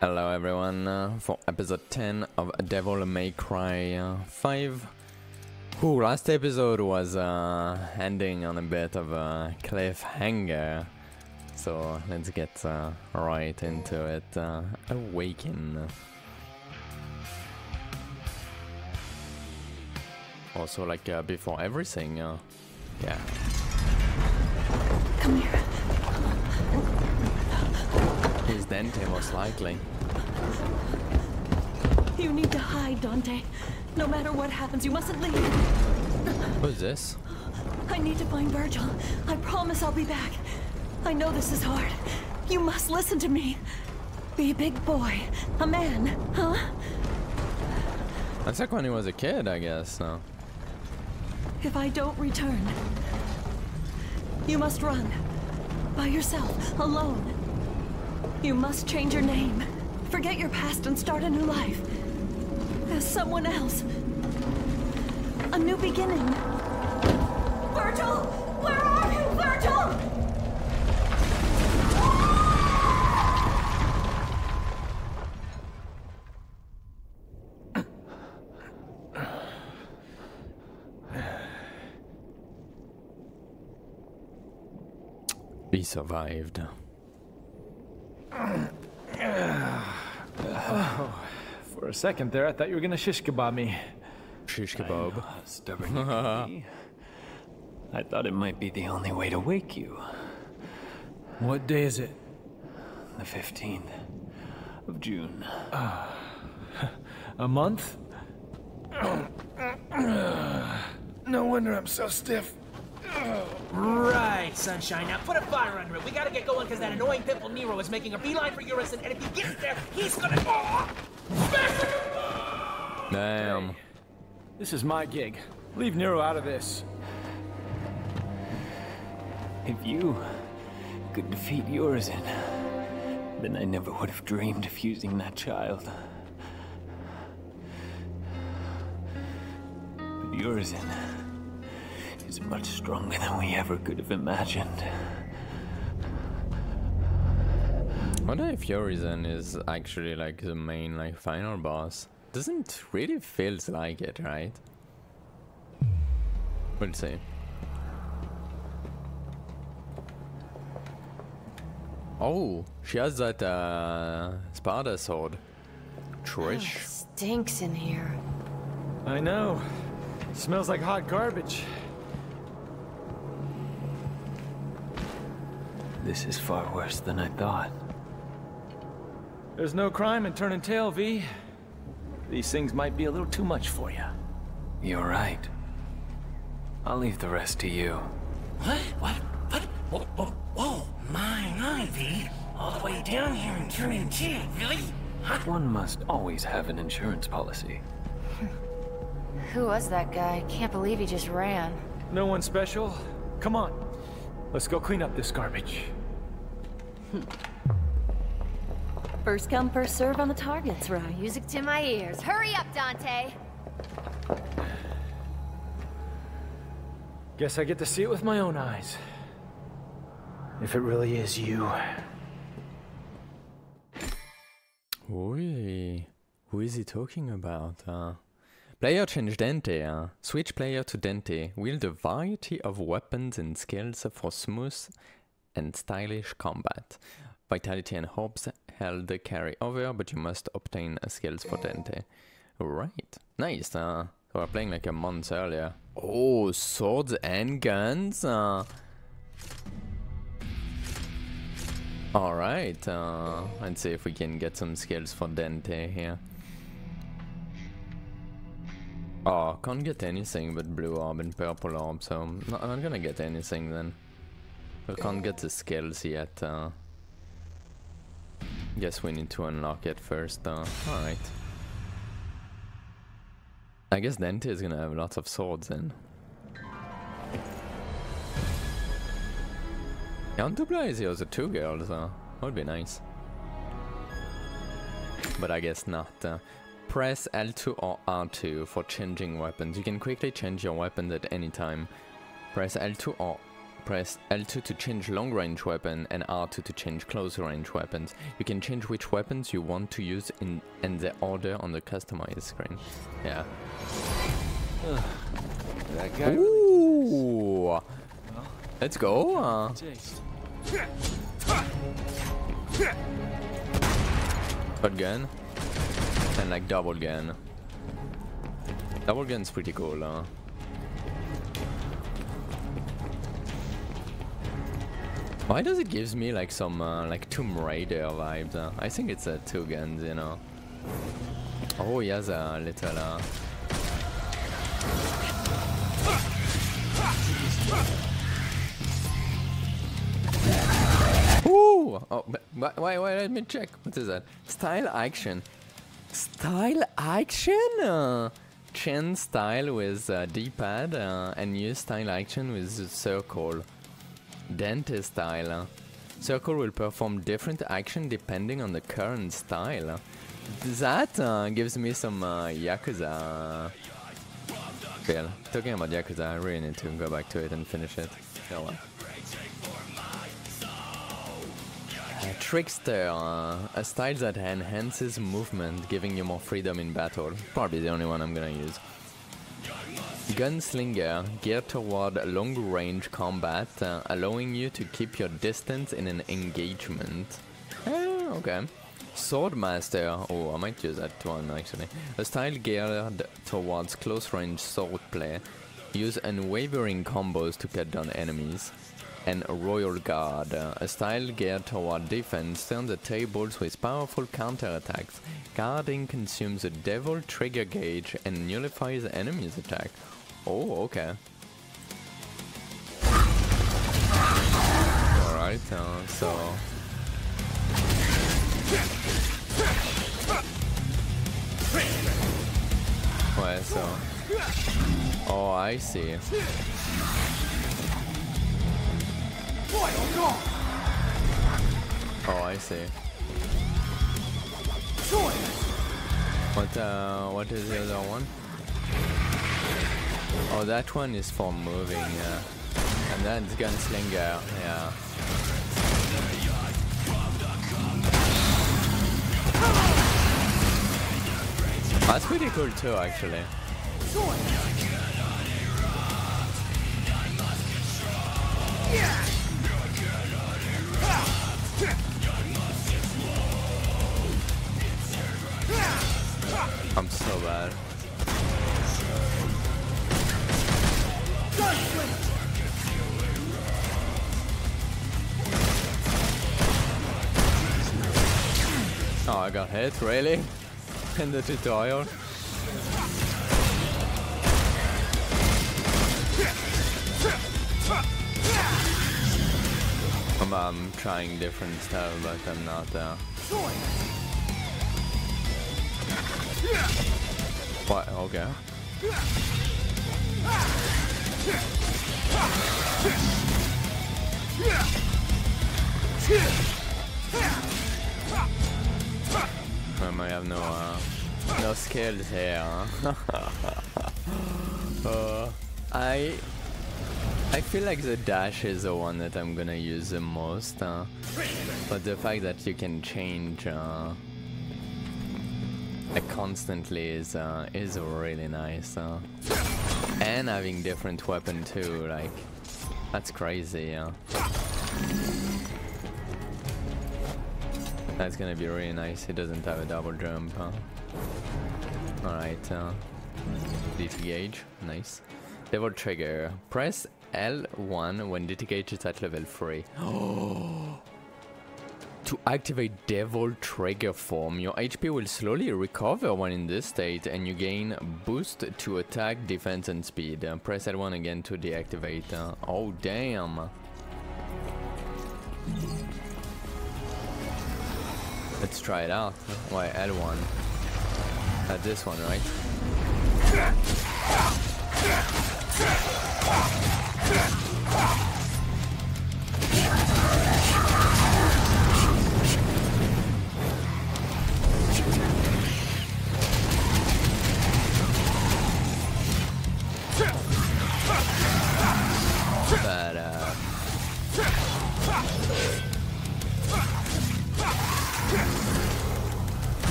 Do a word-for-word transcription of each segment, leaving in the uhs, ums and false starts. Hello everyone, uh, for episode ten of Devil May Cry uh, five. Ooh, last episode was uh, ending on a bit of a cliffhanger, so let's get uh, right into it. Uh, awaken. Also, like uh, before everything, uh, yeah. Come here. He's Dante, most likely. You need to hide, Dante. No matter what happens, you mustn't leave. Who's this? I need to find Vergil. I promise I'll be back. I know this is hard. You must listen to me. Be a big boy. A man, huh? That's like when he was a kid, I guess, so. If I don't return, you must run. By yourself, alone. You must change your name. Forget your past and start a new life. As someone else. A new beginning. Vergil! Where are you, Vergil? He survived. Oh, for a second there, I thought you were gonna shish kebab me. Shish kebab. I know how stubborn you can be. I thought it might be the only way to wake you. What day is it? The fifteenth of June. Uh, a month? No wonder I'm so stiff. Right, sunshine. Now put a fire under it. We gotta get going because that annoying pimple Nero is making a beeline for Urizen, and if he gets there, he's gonna. Oh! Damn. This is my gig. Leave Nero out of this. If you could defeat Urizen, then I never would have dreamed of using that child. But Urizen is much stronger than we ever could have imagined. I wonder if Urizen is actually like the main, like, final boss. Doesn't really feels like it, right? We'll see. Oh, she has that uh, Sparda sword. Trish. Oh, stinks in here. I know. It smells like hot garbage. This is far worse than I thought. There's no crime in turning tail, V. These things might be a little too much for you. You're right. I'll leave the rest to you. What? What? What? Whoa, whoa, whoa. My, my, V. All the way down here and turning tail, really? Huh? One must always have an insurance policy. Who was that guy? Can't believe he just ran. No one special. Come on. Let's go clean up this garbage. First come, first serve on the targets, right? Music to my ears. Hurry up, Dante! Guess I get to see it with my own eyes. If it really is you. Oi. Who is he talking about? Uh, player change Dante. Uh. Switch player to Dante. Wield a variety of weapons and skills for smooth and stylish combat. Vitality and hopes held carry over, but you must obtain skills for Dante. Right. Nice. Uh, we were playing like a month earlier. Oh, swords and guns. Uh. Alright. Uh, let's see if we can get some skills for Dante here. Oh, can't get anything but blue orb and purple orb, so I'm not gonna get anything then. We can't get the skills yet. Uh, guess we need to unlock it first. Uh, Alright. I guess Dante is gonna have lots of swords then. I want to play as the other two girls, uh, that would be nice. But I guess not. Uh, Press L two or R two for changing weapons. You can quickly change your weapons at any time. Press L two or Press L two to change long-range weapon and R two to change close-range weapons. You can change which weapons you want to use in and the order on the customize screen. Yeah. Ugh. That guy Ooh. Really well, let's go. Uh. Shotgun and like double gun. Double gun's pretty cool. Uh. Why does it gives me like some uh, like Tomb Raider vibes? Uh? I think it's a uh, two guns, you know. Oh, he has a little. Uh... Ooh! Oh, but wait, wait, let me check. What is that? Style action. Style action. Uh, Chain style with uh, D-pad uh, and use style action with the circle. Dante style. Circle will perform different action depending on the current style. That uh, gives me some uh, Yakuza feel. Talking about Yakuza, I really need to go back to it and finish it. No one. Uh, Trickster, uh, a style that enhances movement, giving you more freedom in battle. Probably the only one I'm gonna use. Gunslinger, geared toward long-range combat, uh, allowing you to keep your distance in an engagement. Eh, okay. Swordmaster, oh, I might use that one actually. A style geared towards close-range sword play. Use unwavering combos to cut down enemies. And Royal Guard, a style geared toward defense, turn the tables with powerful counterattacks. Guarding consumes the Devil Trigger gauge and nullifies the enemy's attack. Oh, okay. Alright, uh, so... Well, so... Oh, I see. Oh, I see. What, uh, what is the other one? Oh, that one is for moving, yeah. And that's Gunslinger, yeah. That's pretty cool too, actually. Yeah. I'm so bad. Oh, I got hit, really? In the tutorial? I'm, I'm trying different stuff, but I'm not uh What? Okay. I might have no uh, no skills here. uh, I I feel like the dash is the one that I'm gonna use the most, uh, but the fact that you can change. Uh, Like constantly is uh, is really nice, uh. and having different weapon too, like that's crazy. Uh. That's gonna be really nice. He doesn't have a double jump. Huh? All right, uh, D T gauge, nice. Devil trigger. Press L one when D T gauge is at level three. To activate Devil Trigger form, your H P will slowly recover when in this state and you gain boost to attack, defense and speed. Uh, press L one again to deactivate. Uh, oh damn! Let's try it out. Why L one? At this one, right? But uh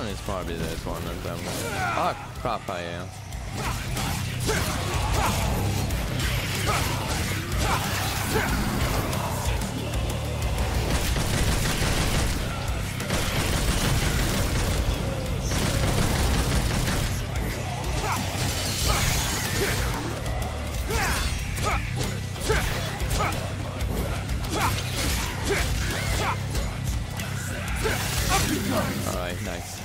gun is probably this one. I'm gonna... Oh, crap, I am. Alright, nice.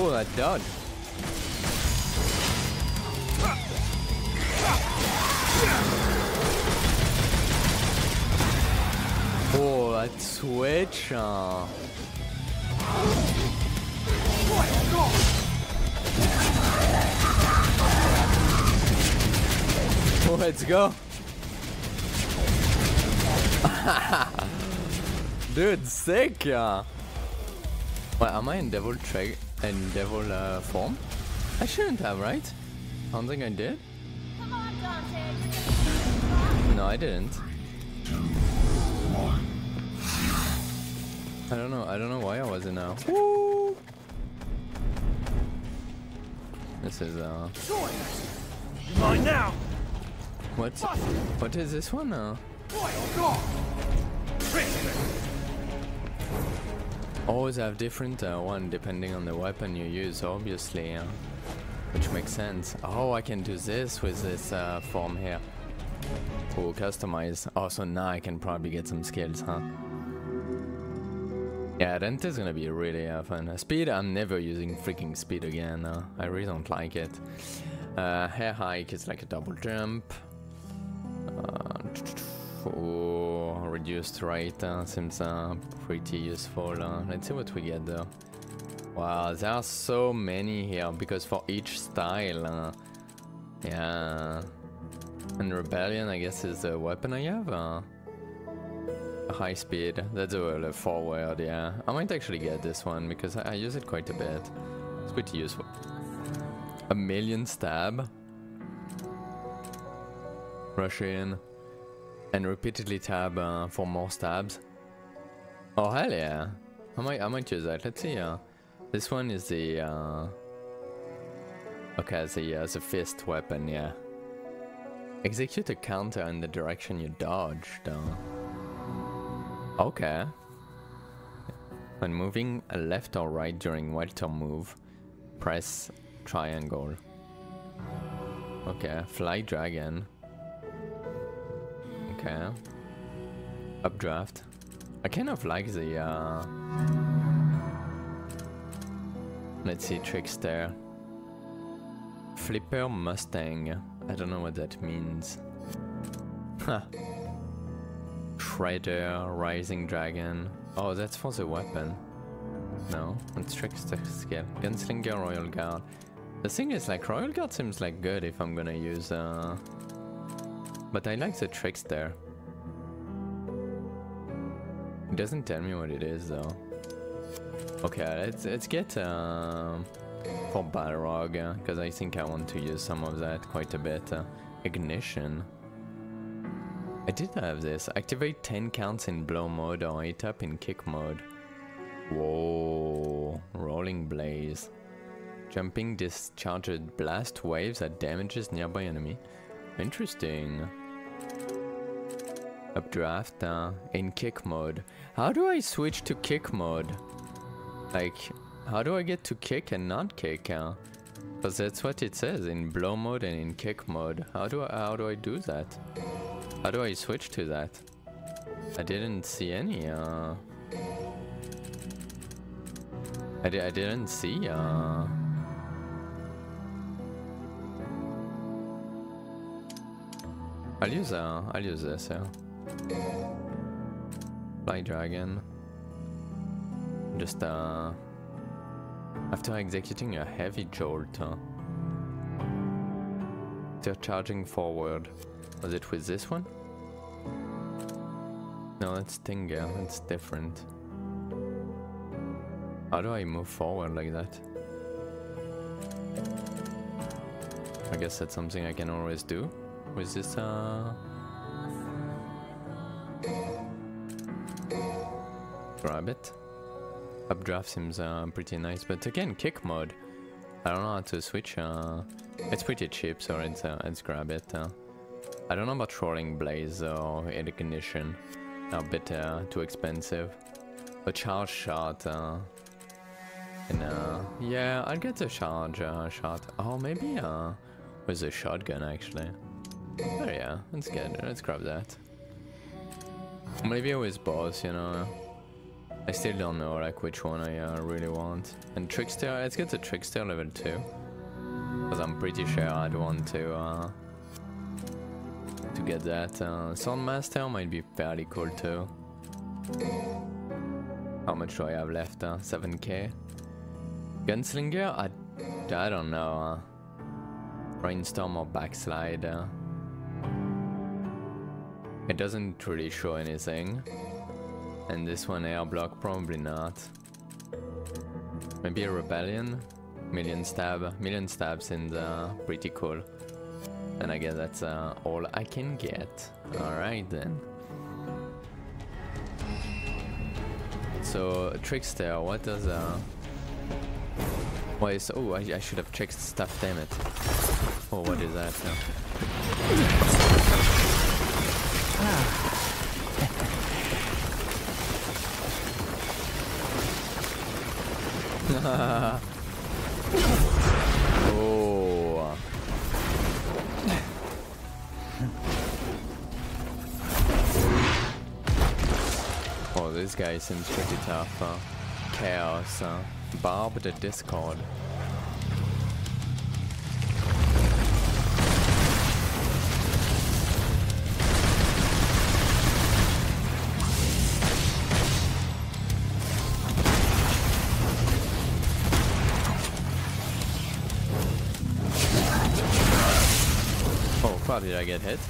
Oh, that done. Oh, that switch. Uh. Oh, let's go. Dude, sick, yeah. Wait, am I in Devil Trigger and Devil uh, form? I shouldn't have, right? I don't think I did. Come on, Dante. No, I didn't. I don't know. I don't know why I wasn't now. Woo! This is uh. Mine now. What? What is this one now? Always have different uh, one depending on the weapon you use, obviously, uh, which makes sense. Oh, I can do this with this uh, form here. Oh, customize. Also, now I can probably get some skills, huh? Yeah, Dante's gonna be really uh, fun. Uh, speed, I'm never using freaking speed again. Uh, I really don't like it. Uh, hair hike is like a double jump. Uh, Oh, reduced rate uh, seems uh, pretty useful. Uh, let's see what we get though. Wow, there are so many here because for each style. Uh, yeah. And Rebellion, I guess, is the weapon I have. Uh, high speed. That's a forward, yeah. I might actually get this one because I, I use it quite a bit. It's pretty useful. A million stab. Rush in. And repeatedly tab uh, for more stabs. Oh hell yeah! I might, I might use that. Let's see. Uh, this one is the uh, okay, the uh, the fist weapon. Yeah. Execute a counter in the direction you dodged. Uh. Okay. When moving left or right during welter move, press triangle. Okay, fly dragon. Okay. Updraft. I kind of like the uh let's see, Trickster. Flipper Mustang. I don't know what that means. Huh. Shredder, Rising Dragon. Oh, that's for the weapon. No, it's Trickster skill. Gunslinger, Royal Guard. The thing is, like, Royal Guard seems like good if I'm gonna use uh but I like the Trickster. It doesn't tell me what it is though. Okay, let's let's get uh, for Balrog because uh, I think I want to use some of that quite a bit. Uh, ignition. I did have this. Activate ten counts in blow mode or eight up in kick mode. Whoa! Rolling blaze. Jumping discharged blast waves that damages nearby enemy. Interesting. Updraft uh, in kick mode. How do I switch to kick mode? Like, how do I get to kick and not kick? Uh? Because that's what it says in blow mode and in kick mode. How do I, how do I do that? How do I switch to that? I didn't see any. Uh, I di I didn't see. Uh, I'll use uh, I'll use this, yeah. Fly dragon. Just uh after executing a heavy jolt. Uh, they're charging forward. Was it with this one? No, that's Stinger, that's different. How do I move forward like that? I guess that's something I can always do. With this, uh, grab it. Updraft seems uh, pretty nice, but again, kick mode. I don't know how to switch. Uh, it's pretty cheap, so let's, uh, let's grab it. Uh, I don't know about Rolling Blaze or Ignition. A bit uh, too expensive. A charge shot. Uh, and uh, yeah, I'll get the charge uh, shot. Oh, maybe uh, with a shotgun actually. Oh yeah, let's get it. Let's grab that. Maybe with both, you know. I still don't know like which one I uh, really want. And Trickster, let's get the Trickster level two. Because I'm pretty sure I'd want to uh, to get that. Uh, Swordmaster might be fairly cool too. How much do I have left? Uh, seven K? Gunslinger? I, I don't know. Uh, Rainstorm or Backslide? Uh, It doesn't really show anything. And this one, air block, probably not. Maybe a Rebellion? Million stab. Million stab seems uh, pretty cool. And I guess that's uh, all I can get. Alright then. So, Trickster, what does... Uh... Why is... Oh, I, I should have checked stuff, damn it. Oh, what is that now? Oh. Oh, this guy seems pretty tough. Huh? Chaos. Huh? Barb the Discord. Did I get hit?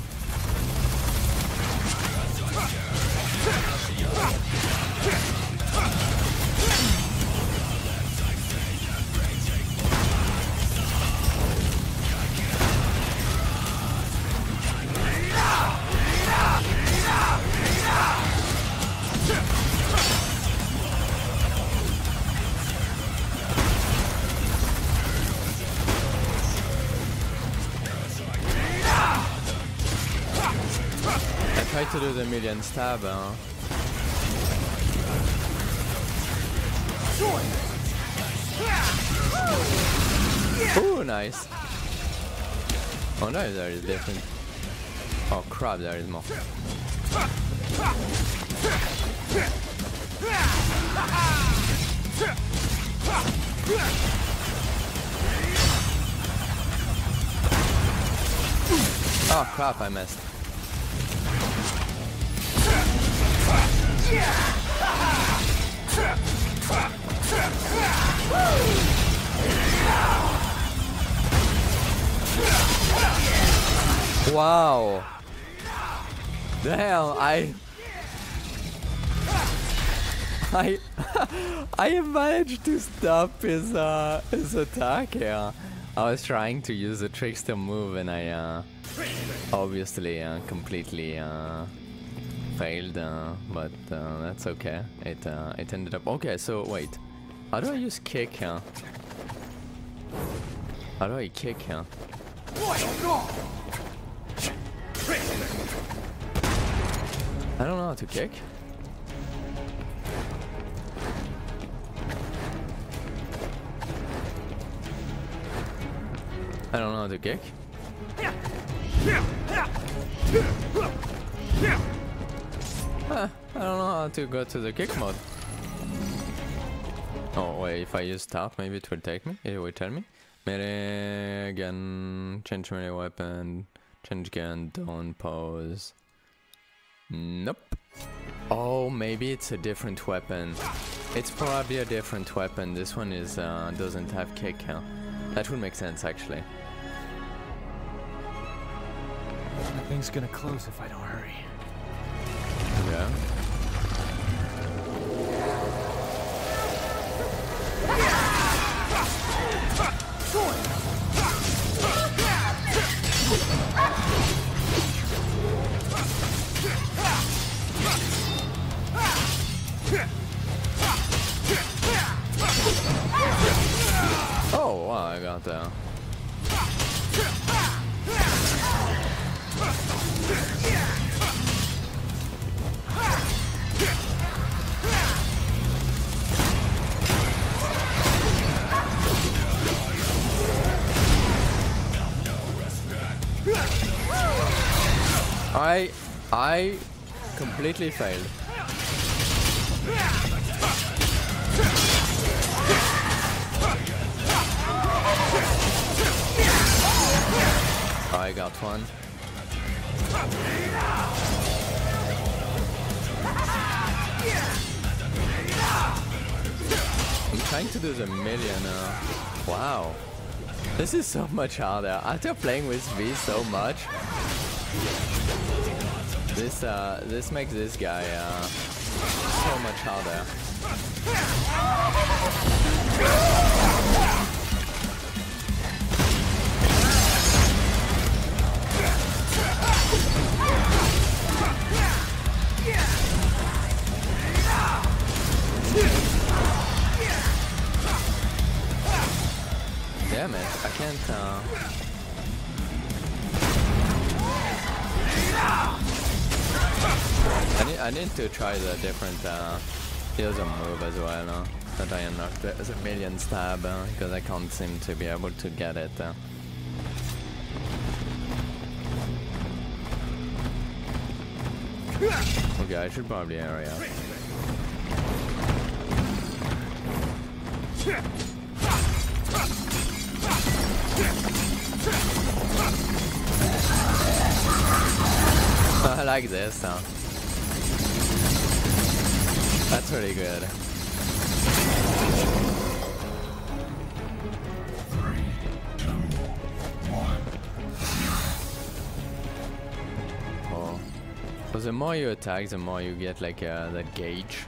To do the million stab, huh? Ooh, nice. Oh no, there is different. Oh crap, there is more. Oh crap, I missed. Wow. Damn, I I I managed to stop his uh his attack here. I was trying to use the Trickster move and I uh obviously uh completely uh failed, uh, but uh, that's okay. It uh, it ended up okay. So wait, how do I use kick here? How do I kick here? I don't know how to kick. I don't know how to kick. Huh, I don't know how to go to the kick mode. Oh wait, if I use top, maybe it will take me. It will tell me. Melee gun, change melee weapon, change gun, down pose. Nope. Oh, maybe it's a different weapon. It's probably a different weapon. This one is uh, doesn't have kick count. That would make sense actually. The thing's gonna close if I don't hurry. Yeah. out though. I I completely failed. I got one. I'm trying to do the million now. Wow. This is so much harder. After playing with V so much, this uh this makes this guy uh so much harder. Damn it, I can't uh I need, I need to try the different uh, here's a move as well, no? That I unlocked the, the million stab, uh, because I can't seem to be able to get it. Uh. Okay, I should probably hurry up. I like this sound. Huh? That's really good. Three, two, one. Oh. So the more you attack, the more you get like uh, that gauge.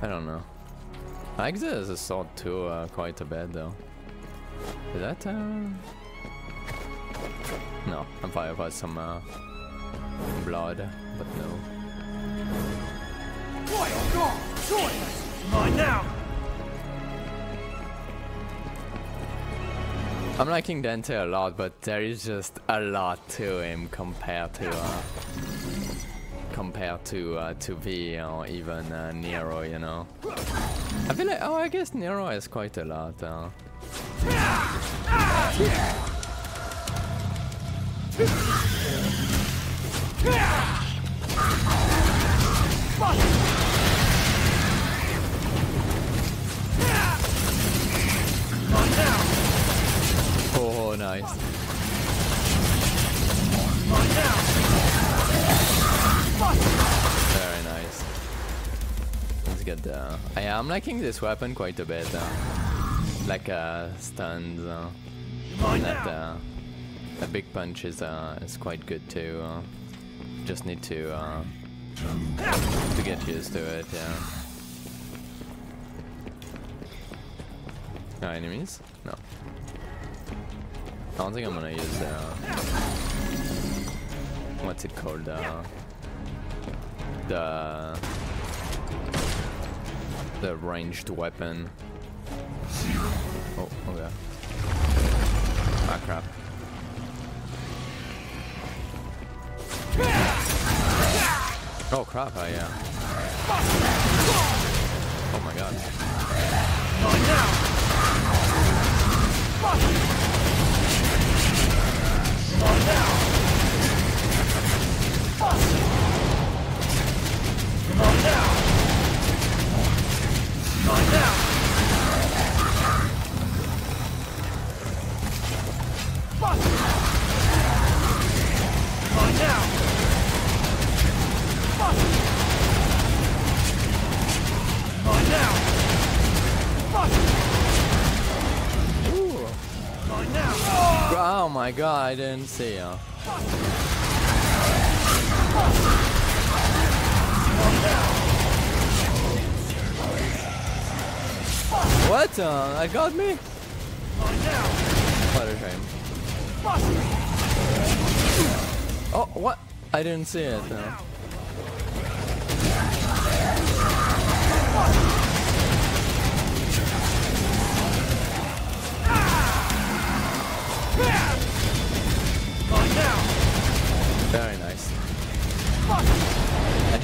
I don't know. I like the sword too uh, quite a bit though. Is that uh... No, I'm probably about some uh... blood, but no. Royal Guard, join us! Mine now! I'm liking Dante a lot, but there is just a lot to him compared to uh, compared to uh, to V or even uh, Nero, you know. I feel like, oh, I guess Nero has quite a lot. Uh. Oh, nice. Very nice. Let's get the... Yeah, I'm liking this weapon quite a bit. Uh, like uh, stuns. Uh, that uh, a big punch is uh, is quite good too. Uh. Just need to uh, to get used to it. Yeah. No enemies? No. I don't think I'm gonna use the uh, what's it called? Uh, the the ranged weapon. Oh, okay. Ah, crap. Oh crap, I yeah. Uh... Oh my god. Oh my god, I didn't see her. What? Uh, that got me? What a shame. Oh, what? I didn't see it. No.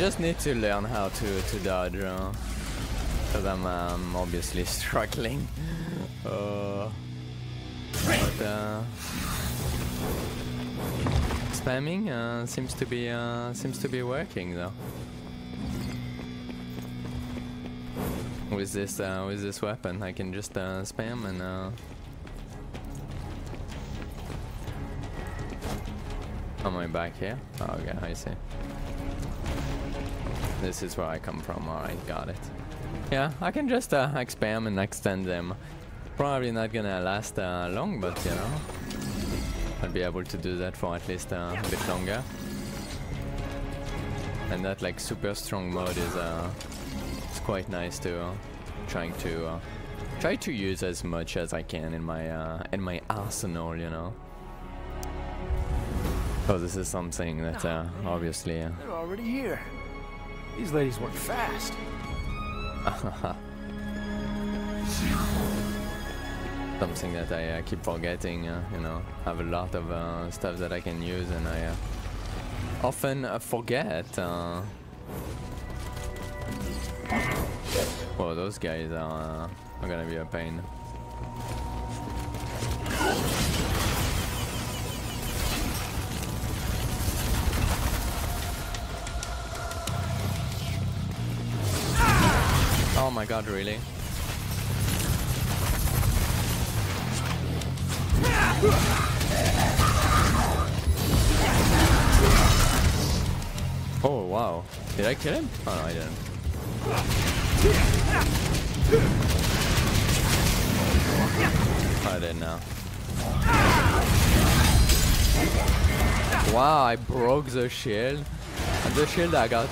just need to learn how to, to dodge, uh, cause I'm um, obviously struggling. Uh, but uh, spamming uh, seems to be uh, seems to be working though. With this uh, with this weapon, I can just uh, spam and. Uh, Am I back here? Oh, okay, I see. This is where I come from. Alright, got it. Yeah, I can just uh, spam and extend them. Probably not gonna last uh, long, but you know, I'll be able to do that for at least uh, a bit longer. And that like super strong mode is uh, it's quite nice to uh, trying to uh, try to use as much as I can in my uh, in my arsenal, you know. Oh, this is something that uh, obviously. Uh, They're already here. These ladies work fast. Something that I uh, keep forgetting. Uh, you know, I have a lot of uh, stuff that I can use, and I uh, often uh, forget. Uh, well, those guys are, uh, are gonna be a pain. Oh my god, really? Oh wow. Did I kill him? Oh no, I didn't. I didn't know. Wow, I broke the shield. And the shield I got.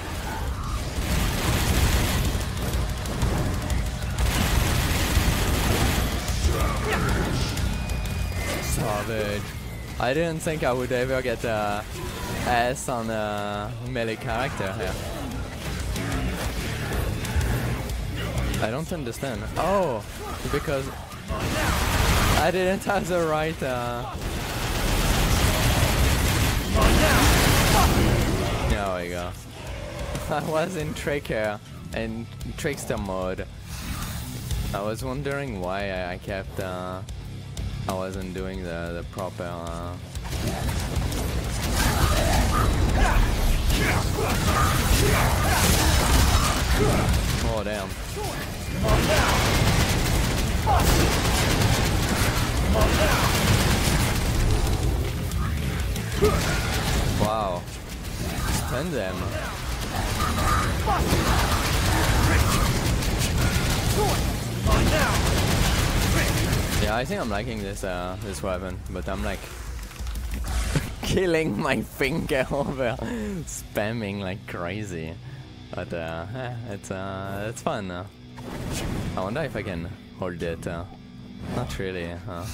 Savage. I didn't think I would ever get a S on a melee character here. I don't understand. Oh, because I didn't have the right. Uh... There we go. I was in Tricker and Trickster mode. I was wondering why I kept. Uh... I wasn't doing the, the proper uh... Oh damn. Wow. Stun them. Yeah, I think I'm liking this uh, this weapon, but I'm like killing my finger over spamming like crazy. But uh, it's uh, it's fun. Uh. I wonder if I can hold it. Uh. Not really. Uh.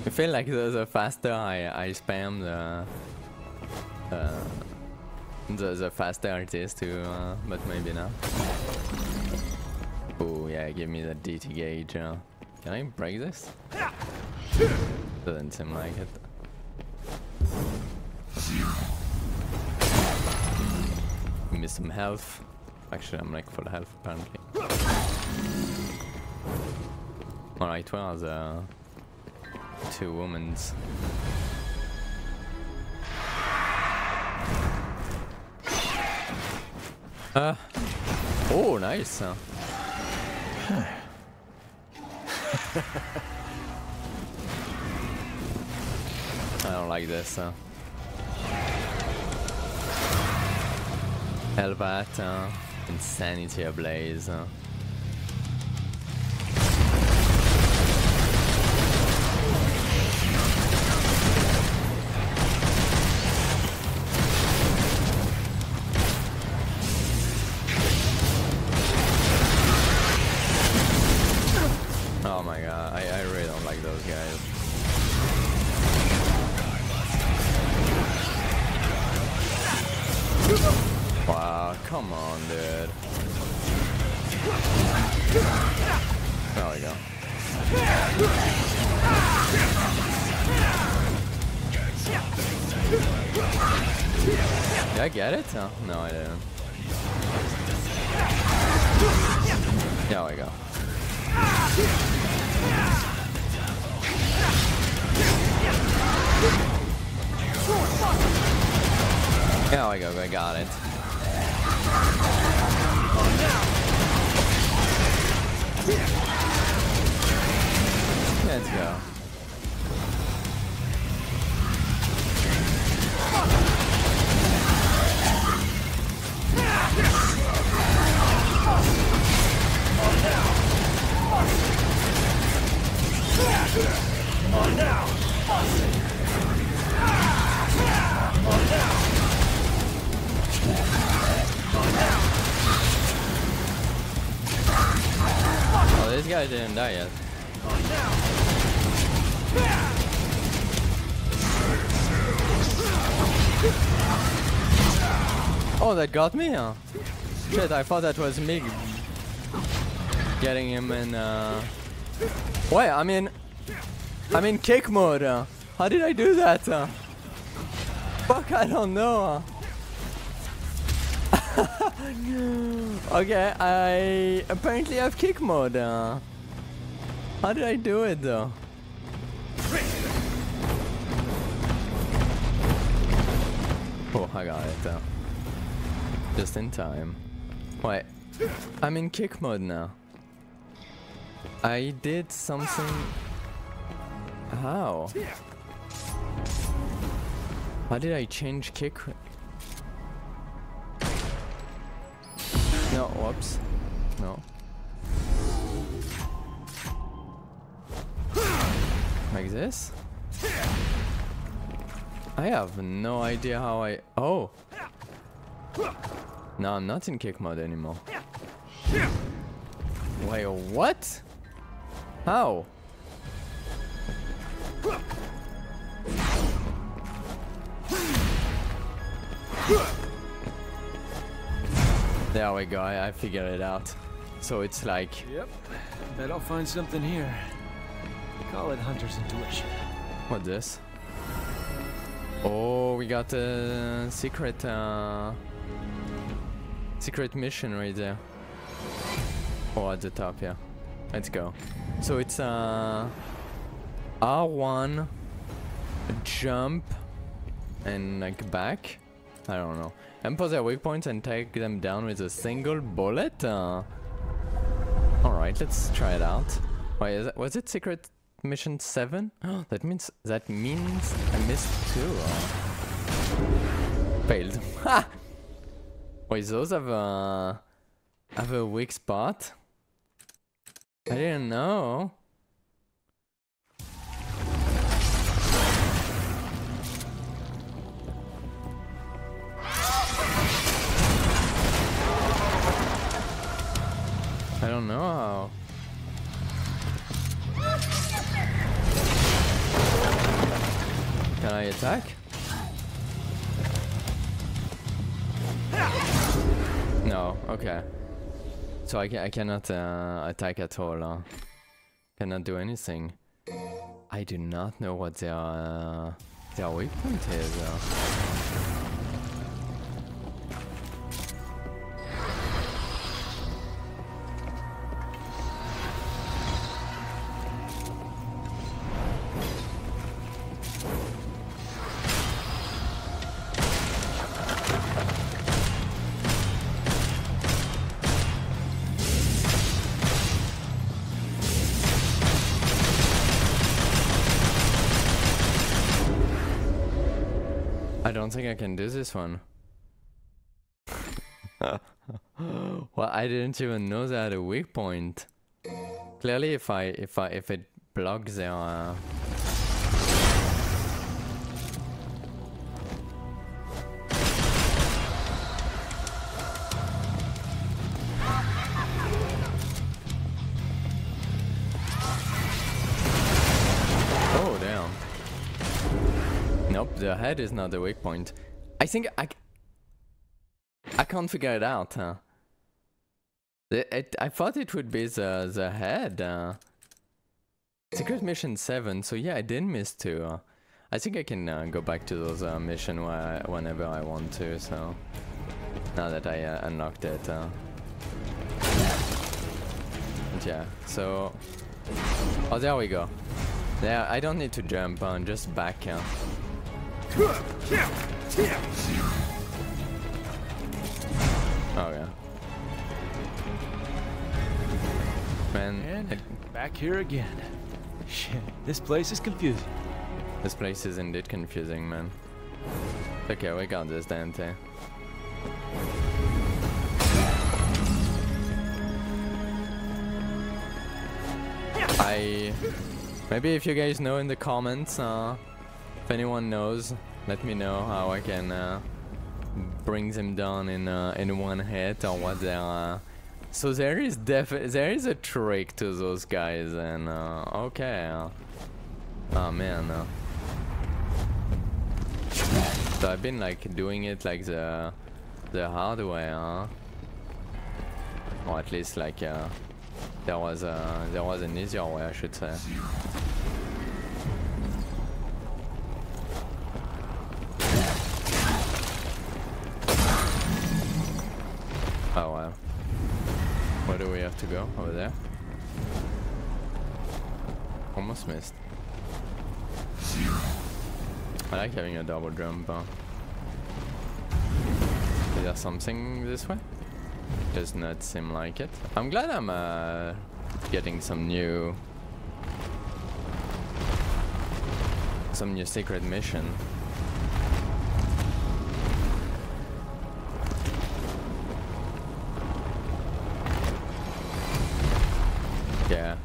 I feel like the, the faster I I spam, the uh, the, the faster it is to. Uh, but maybe not. Oh yeah, give me that D T gauge. Uh, can I break this? Doesn't seem like it. Give me some health. Actually, I'm like full health apparently. Alright, where are the two women's? Uh, oh, nice. Uh, I don't like this. Uh. Hellbat, uh, insanity ablaze. Uh. I get it? Oh, no, I didn't. There we go. There we go, I got it. Let's go. Oh, this guy didn't die yet. Oh, that got me, huh? Shit, I thought that was me getting him in, uh... Wait, I mean... I'm in kick mode, uh. How did I do that? Uh? Fuck, I don't know. Uh. Okay, I apparently have kick mode. Uh. How did I do it though? Oh, I got it. Uh. Just in time. Wait, I'm in kick mode now. I did something. How? Why did I change kick? No, whoops. No. Like this? I have no idea how I... Oh! No, I'm not in kick mode anymore. Wait, what? How? There we go, I, I figured it out. So it's like... Yep, bet I'll find something here. Call it Hunter's Intuition. What this? Oh, we got a secret... Uh, secret mission right there. Oh, at the top, yeah. Let's go. So it's... Uh, R one, jump, and like back. I don't know. Impose their weak points and take them down with a single bullet. Uh, all right, let's try it out. Wait, is that, was it secret mission seven? Oh, that means that means I missed two. Uh, failed. Ha! Wait, those have a have a weak spot? I didn't know. I don't know how. Can I attack? No, okay. So I, I cannot uh, attack at all. Huh? Cannot do anything. I do not know what their, uh, their weak point is. Huh? I don't think I can do this one. Well, I didn't even know they had a weak point. Clearly, if I if I if it blocks their uh... The head is not the weak point. I think I... I can't figure it out, huh? It, it, I thought it would be the, the head. Uh. Secret mission seven, so yeah, I didn't miss two. Uh. I think I can uh, go back to those uh, missions whenever I want to, so now that I uh, unlocked it. Uh. Yeah, so... Oh, there we go. Yeah, I don't need to jump on, uh, just back count. Uh. Oh, yeah. Man, and it, back here again. Shit, this place is confusing. This place is indeed confusing, man. Okay, we got this, Dante. I... Maybe if you guys know in the comments, uh, if anyone knows, let me know how I can uh, bring them down in uh, in one hit or what they're... Uh, so there is def there is a trick to those guys, and uh, okay. Uh, oh man. Uh, so I've been like doing it like the the hard way, huh? Or at least like uh, there was a there was an easier way, I should say. Oh well. Where do we have to go? Over there? Almost missed. I like having a double jump. Uh. Is there something this way? Does not seem like it. I'm glad I'm uh, getting some new... Some new secret mission. Yeah,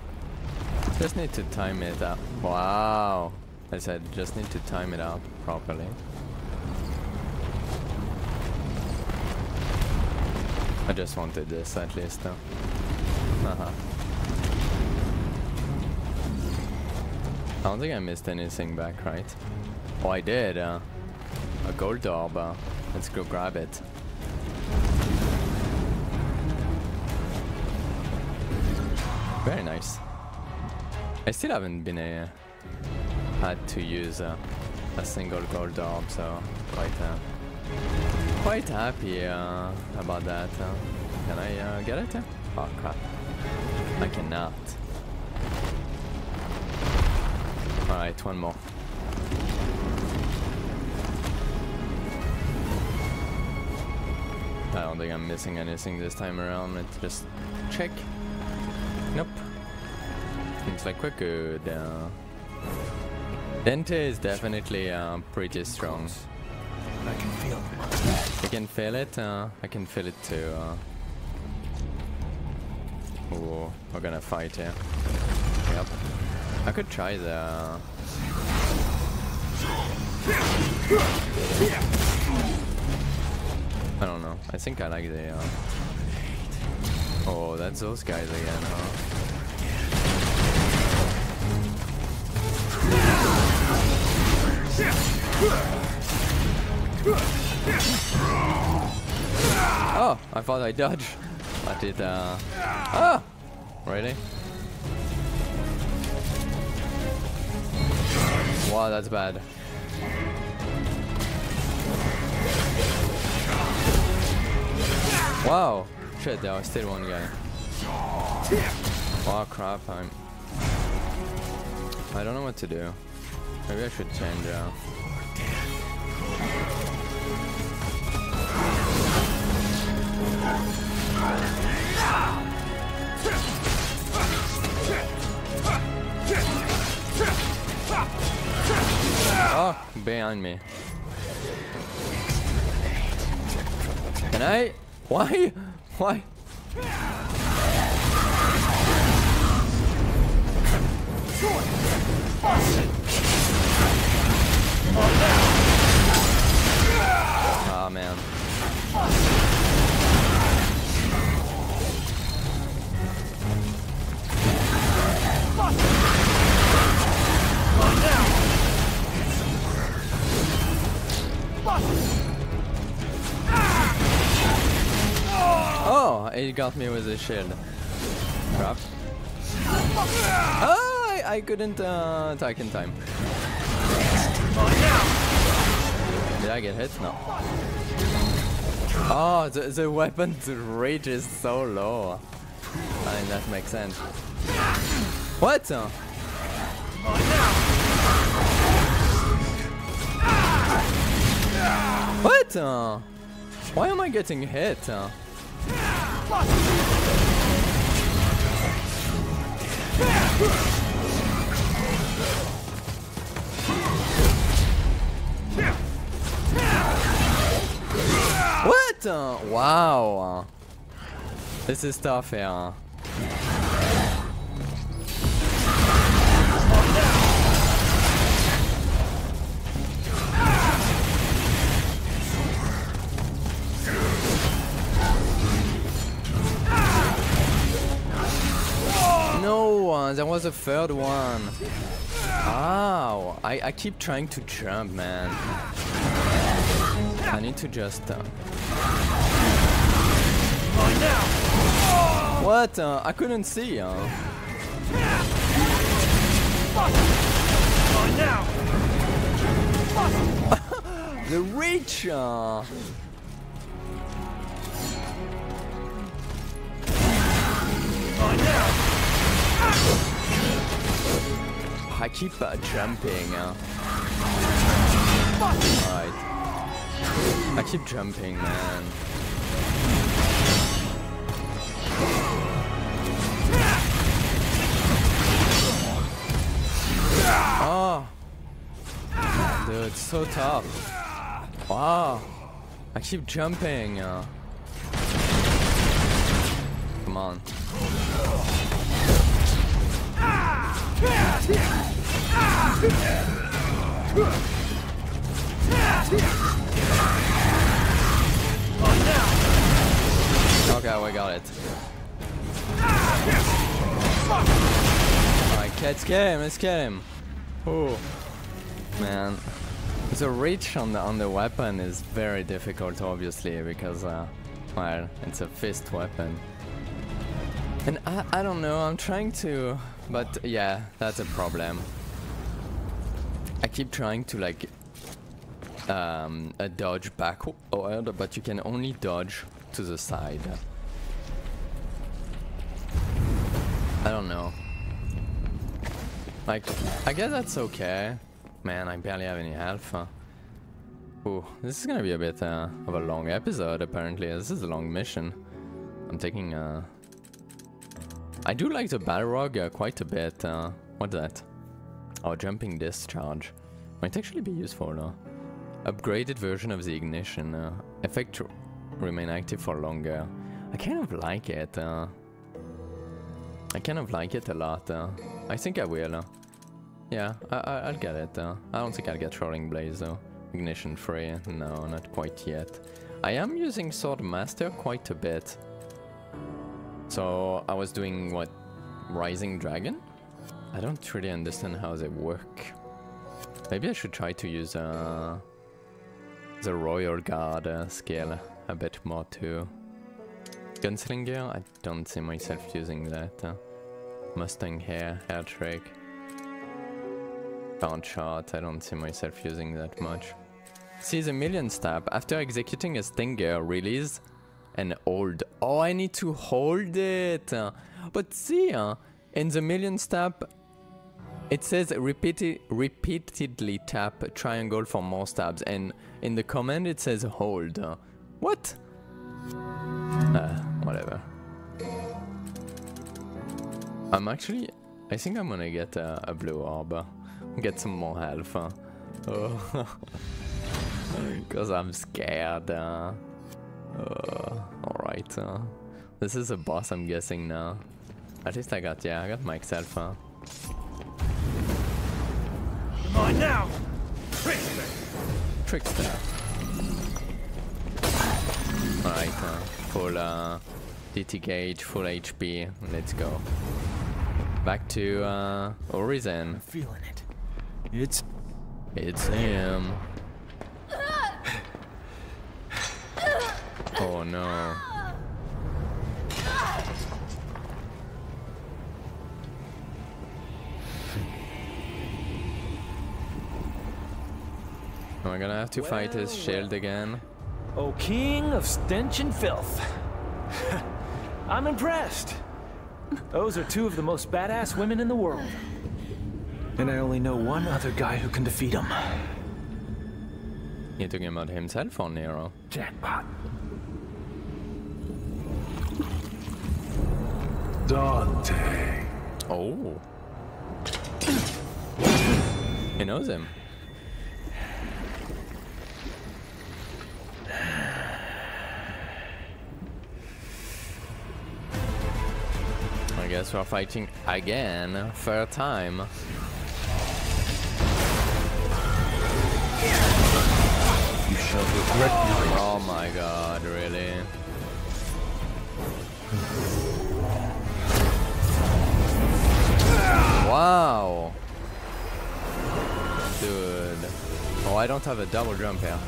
just need to time it up. Wow, I said just need to time it out properly. I just wanted this at least though. Uh-huh. I don't think I missed anything back, right? Oh, I did. Uh, a gold orb. Uh, let's go grab it. Very nice. I still haven't been uh, had to use uh, a single gold orb, so quite uh, quite happy uh, about that. Uh, can I uh, get it? Oh crap! I cannot. All right, one more. I don't think I'm missing anything this time around. Let's just check. Nope. Seems like we're good. Uh, Dante is definitely uh, pretty strong. I can feel it. You can feel it? Uh, I can feel it too. Uh. Ooh, we're gonna fight here. Yep. I could try the... I don't know. I think I like the... Uh, Oh, that's those guys again, huh? Oh, I thought I dodged. I did, uh... Oh! Really? Wow, that's bad. Wow! Shit, there was still one guy. Oh crap, I'm... I don't know what to do. Maybe I should change out. Oh, behind me. Can I? Why? Why? Oh man. Oh, he got me with a shield. Crap. Oh, I, I couldn't uh, attack in time. Oh I get hit? No. Oh, the, the weapon's rage is so low. I mean, that makes sense. What? What? Why am I getting hit? What? Wow. This is tough here. No, uh, there was a third one. Ow, I, I keep trying to jump, man. I need to just... Uh... What? Uh, I couldn't see. Uh... The reach! Uh... I keep uh, jumping. Uh. Right. I keep jumping, man. Oh, dude, it's so tough. Wow, I keep jumping. Uh. Come on. Okay, we got it. Alright, let's get him, let's get him. Oh man, the reach on the on the weapon is very difficult, obviously, because uh, well, it's a fist weapon. And I, I don't know, I'm trying to, but yeah, that's a problem. I keep trying to like um, a dodge backward, but you can only dodge to the side. I don't know. Like, I guess that's okay. Man, I barely have any health. Ooh, this is gonna be a bit uh, of a long episode, apparently. This is a long mission. I'm taking a... Uh, I do like the Balrog uh, quite a bit. Uh, what's that? Oh, jumping discharge. Might actually be useful, though. Upgraded version of the ignition. Uh, effect remain active for longer. I kind of like it. Uh, I kind of like it a lot. Uh, I think I will. Uh, yeah, I I I'll get it. Uh, I don't think I'll get Rolling Blaze, though. Ignition free. No, not quite yet. I am using Swordmaster quite a bit. So I was doing what, Rising Dragon? I don't really understand how they work. Maybe I should try to use uh, the Royal Guard uh, skill a bit more too. Gunslinger, I don't see myself using that. Uh, Mustang hair, hair trick, pound shot. I don't see myself using that much. See the million stab. After executing a stinger, release. And hold. Oh, I need to hold it. Uh, but see, uh, in the million stab, it says repeati repeatedly tap triangle for more stabs. And in the command, it says hold. Uh, what? Uh, whatever. I'm actually... I think I'm gonna get uh, a blue orb. Uh, get some more health. Uh. Oh. Because I'm scared. Uh. Uh, Alright, uh, this is a boss, I'm guessing now. At least I got, yeah, I got myself. Huh? Come on now! Trickster! Trickster. Alright, uh, full uh, D T gauge, full H P, let's go. Back to uh, Urizen. I'm feeling it. It's... It's him. Oh no. We're gonna have to well, fight his shield well. again. O king of stench and filth. I'm impressed. Those are two of the most badass women in the world. And I only know one other guy who can defeat him. You're talking about himself or Nero? Jackpot. Dante. Oh. He knows him. I guess we're fighting again, third time. You shall regret it. Oh my god, really? Wow. Dude. Oh, I don't have a double jump here.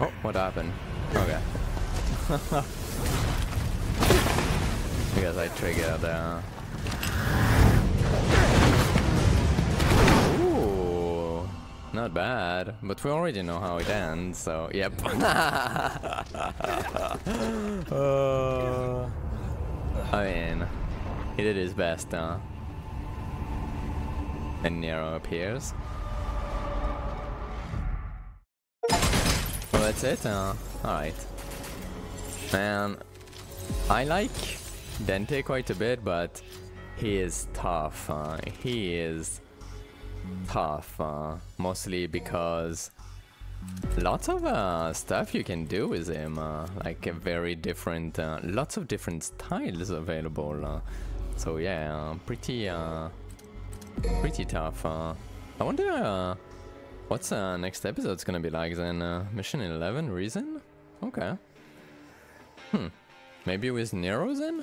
Oh, what happened? Okay. I guess I triggered uh Not bad, but we already know how it ends, so yep. uh, I mean, he did his best, huh? And Nero appears. Well, that's it, huh? Alright. Man, I like Dante quite a bit, but he is tough, huh? He is... tough, uh, mostly because lots of uh, stuff you can do with him, uh, like a very different, uh, lots of different styles available, uh, so yeah, uh, pretty, uh, pretty tough. Uh, I wonder uh, what's uh, next episode's gonna be like then, uh, Mission eleven, Reason? Okay. Hmm, maybe with Nero then?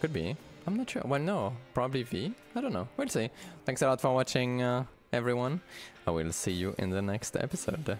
Could be. I'm not sure. Well, no, probably V. I don't know. We'll see. Thanks a lot for watching, uh, everyone. I will see you in the next episode.